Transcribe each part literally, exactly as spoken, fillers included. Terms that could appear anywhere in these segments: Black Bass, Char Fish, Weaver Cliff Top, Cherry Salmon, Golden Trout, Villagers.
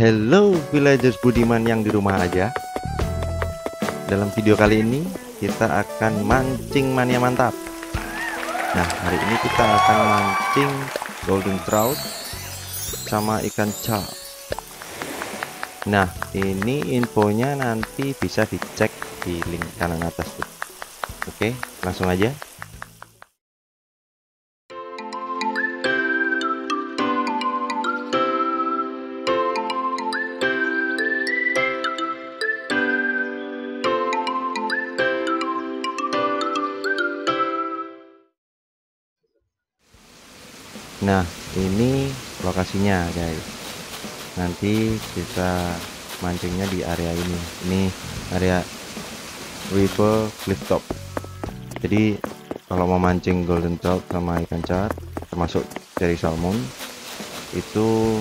Hello villagers budiman yang di rumah aja. Dalam video kali ini kita akan mancing mania mantap. Nah, hari ini kita akan mancing golden trout sama ikan char. Nah, ini infonya nanti bisa dicek di link kanan atas tuh. Oke, langsung aja. Nah, ini lokasinya guys. Nanti kita mancingnya di area ini. Ini area Weaver Cliff Top. Jadi kalau mau mancing golden trout sama ikan char termasuk cherry salmon, itu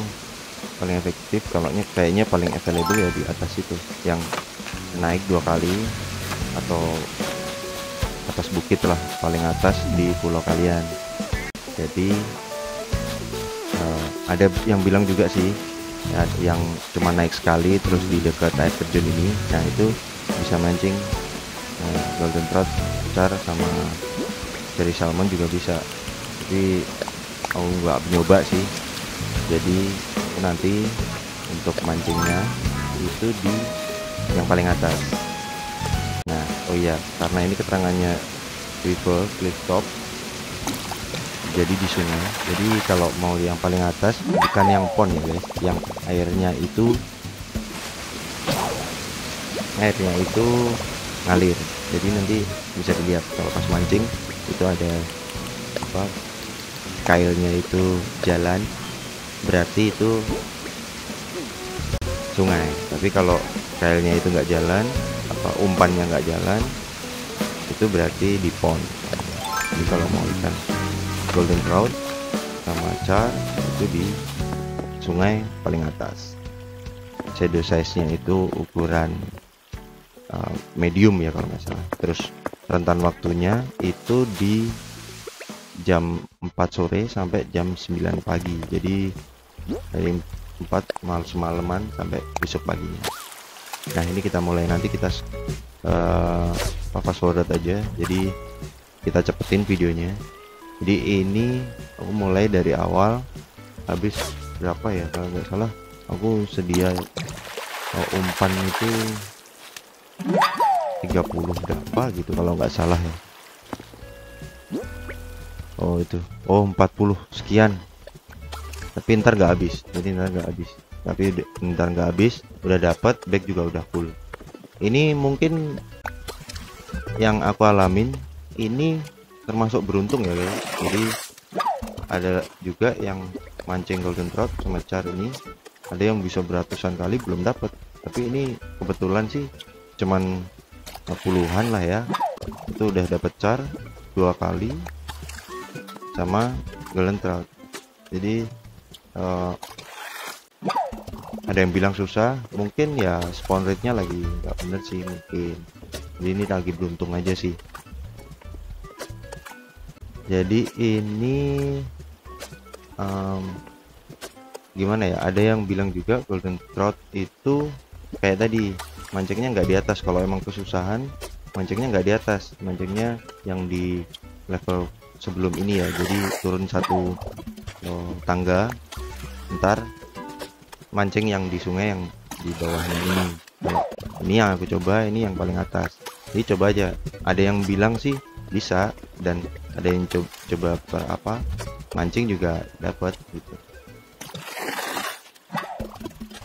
paling efektif kalau kayaknya paling available ya di atas itu, yang naik dua kali atau atas bukit lah, paling atas di pulau kalian. Jadi Uh, ada yang bilang juga sih ya, yang cuma naik sekali terus di dekat air terjun ini, nah itu bisa mancing uh, golden trout besar sama cherry salmon juga bisa. Jadi aku oh, nggak nyoba sih. Jadi nanti untuk mancingnya itu di yang paling atas. Nah, oh iya, karena ini keterangannya river cliff top, jadi di sungai. Jadi kalau mau yang paling atas, bukan yang pond ya guys, yang airnya itu airnya itu ngalir. Jadi nanti bisa dilihat kalau pas mancing itu ada apa, kailnya itu jalan, berarti itu sungai. Tapi kalau kailnya itu nggak jalan, apa umpannya nggak jalan, itu berarti di pond. Jadi kalau mau ikan golden trout sama char itu di sungai paling atas. Shadow size nya itu ukuran uh, medium ya kalau nggak salah. Terus rentan waktunya itu di jam empat sore sampai jam sembilan pagi. Jadi dari empat malam semalaman sampai besok paginya. Nah, ini kita mulai. Nanti kita uh, fast forward aja, jadi kita cepetin videonya. Jadi ini aku mulai dari awal, habis berapa ya kalau nggak salah aku sedia uh, umpan itu tiga puluh berapa gitu kalau nggak salah ya. Oh itu, oh empat puluh sekian, tapi ntar nggak habis. Jadi ntar nggak habis, tapi ntar nggak habis udah dapat bag juga udah full. Ini mungkin yang aku alamin ini termasuk beruntung ya guys. Jadi ada juga yang mancing golden trout sama char ini, ada yang bisa beratusan kali belum dapat, tapi ini kebetulan sih cuman puluhan lah ya. Itu udah dapat char dua kali sama golden trout. Jadi uh, ada yang bilang susah, mungkin ya spawn rate-nya lagi nggak bener sih mungkin. Jadi ini lagi beruntung aja sih. Jadi ini um, gimana ya, ada yang bilang juga golden trout itu kayak tadi mancingnya nggak di atas. Kalau emang kesusahan mancingnya nggak di atas, mancingnya yang di level sebelum ini ya. Jadi turun satu oh, tangga, ntar mancing yang di sungai yang di bawahnya ini. Nah, ini yang aku coba, ini yang paling atas. Jadi coba aja, ada yang bilang sih bisa, dan ada yang coba, coba per apa mancing juga dapat gitu.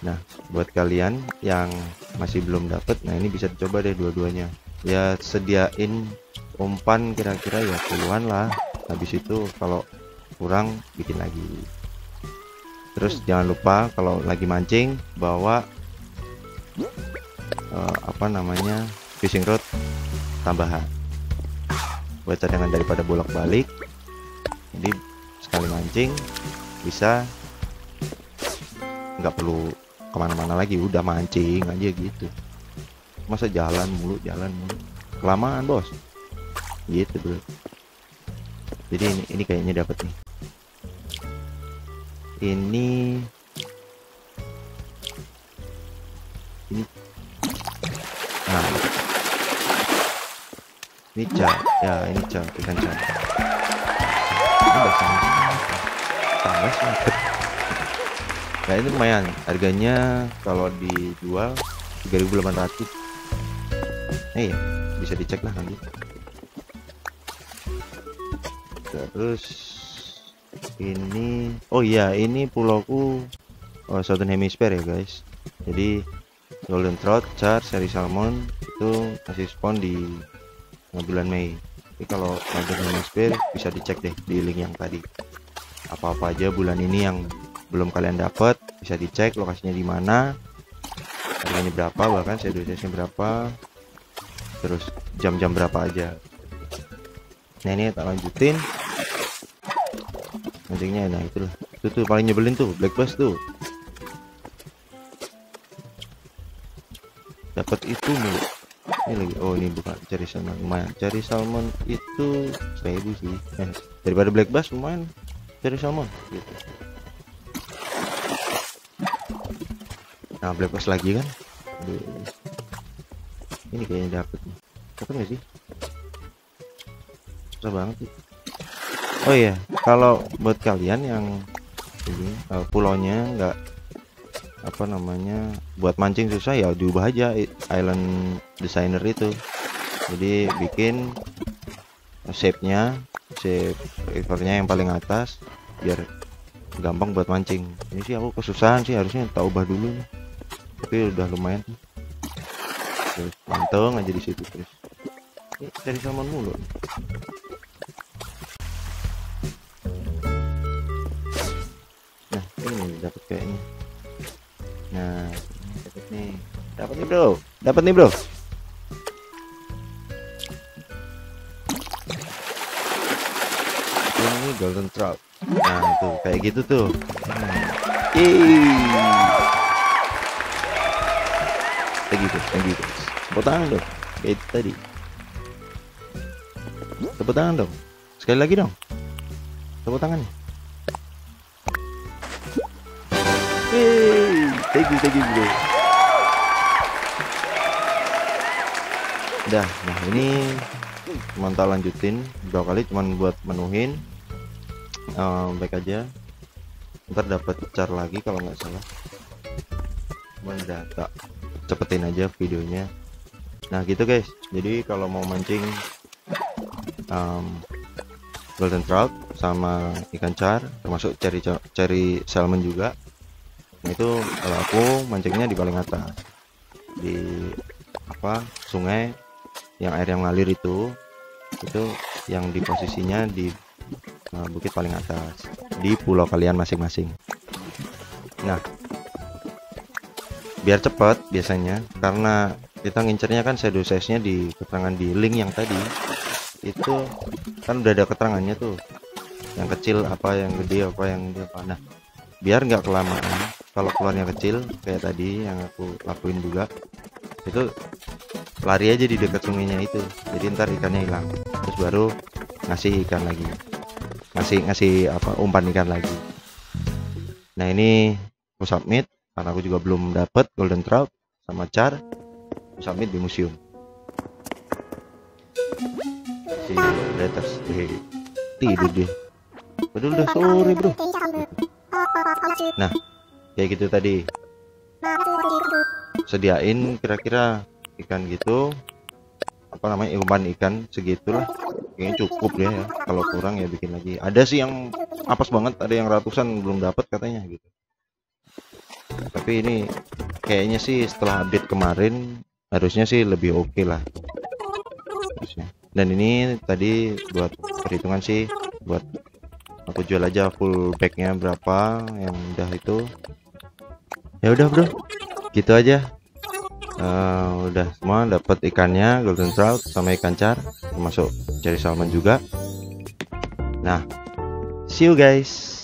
Nah, buat kalian yang masih belum dapat, nah ini bisa dicoba deh dua-duanya ya. Sediain umpan kira-kira ya puluhan lah, habis itu kalau kurang bikin lagi. Terus jangan lupa kalau lagi mancing bawa uh, apa namanya fishing rod tambahan buat cadangan daripada bolak-balik. Jadi sekali mancing bisa nggak perlu kemana-mana lagi, udah mancing aja gitu. Masa jalan mulu jalan mulu kelamaan bos gitu bro. Jadi ini, ini kayaknya dapat nih. Ini Nah, ini cak, ya ini cak, ikan cak. Ini bahasanya tambah sedikit. Nah ini lumayan, harganya kalau dijual tiga ribu delapan ratus. Eh ya, bisa dicek lah nanti. Terus ini, oh iya ini pulauku oh, Southern Hemisphere ya guys. Jadi Golden Trout, Char, Cherry Salmon itu masih spawn di bulan Mei. Tapi kalau Southern Hemisphere bisa dicek deh di link yang tadi. Apa-apa aja bulan ini yang belum kalian dapat bisa dicek lokasinya di mana, harganya berapa, bahkan shadow size berapa, terus jam-jam berapa aja. Nah ini tak lanjutin mancingnya. Nah itulah itu tuh paling nyebelin tuh, black bass tuh, dapat itu nih. Ini lagi, oh ini bukan Cherry Salmon. Lumayan Cherry Salmon itu seribu sih, eh, daripada black bass lumayan Cherry Salmon gitu. Nah, black bass lagi kan. Aduh. Ini kayaknya dapet nih. Dapet nggak sih? Susah banget sih. Oh iya, kalau buat kalian yang ini uh, pulaunya nggak apa namanya buat mancing susah ya, diubah aja island designer itu. Jadi bikin shape-nya, shape rivernya yang paling atas biar gampang buat mancing. Ini sih aku kesusahan sih, harusnya tak ubah dulu nih. Tapi udah lumayan, terus manteng aja di situ terus. Ini dari salmon mulu. Nah ini dapat kayaknya. Nah dapat nih, dapat nih bro, dapat nih bro. Ini Golden Trout. Nah tuh kayak gitu tuh. Nah. Yeay. Thank you guys, thank you guys. Tepuk tangan dong, kayak itu tadi. Tepuk tangan dong, sekali lagi dong. Tepuk tangan. Hey, thank you, thank you guys. Dah, nah ini cuma tak lanjutin berapa kali, cuma buat menuhin um, baik aja. Ntar dapat char lagi kalau nggak salah. Mendata. Cepetin aja videonya. Nah gitu guys, jadi kalau mau mancing um, Golden Trout sama ikan char termasuk cherry cherry salmon juga, nah itu kalau aku mancingnya di paling atas di apa sungai yang air yang ngalir itu itu yang di posisinya di uh, bukit paling atas di pulau kalian masing-masing. Nah biar cepat biasanya karena kita ngincernya kan shadow size nya di keterangan di link yang tadi itu kan udah ada keterangannya tuh, yang kecil apa, yang gede apa, yang apa. Nah biar nggak kelamaan, kalau keluarnya kecil kayak tadi yang aku lakuin juga itu, lari aja di dekat sungainya itu, jadi ntar ikannya hilang terus baru ngasih ikan lagi, ngasih ngasih apa umpan ikan lagi. Nah ini aku submit karena aku juga belum dapet Golden Trout sama char, submit di museum si Letters tidur deh, padahal udah sore bro. Nah kayak gitu tadi sediain kira-kira ikan gitu apa namanya umpan ikan segitulah kayaknya cukup ya, ya kalau kurang ya bikin lagi. Ada sih yang apes banget, ada yang ratusan belum dapet katanya gitu. Tapi ini kayaknya sih setelah update kemarin harusnya sih lebih oke okay lah. Dan ini tadi buat perhitungan sih, buat aku jual aja full bagnya berapa yang udah itu. Ya udah bro, gitu aja. Uh, udah semua dapat ikannya Golden Trout sama ikan char termasuk cherry salmon juga. Nah, see you guys.